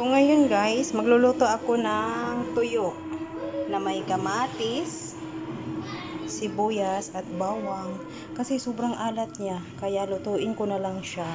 So ngayon guys, magluluto ako ng tuyo na may kamatis, sibuyas at bawang kasi sobrang alat niya kaya lutuin ko na lang siya.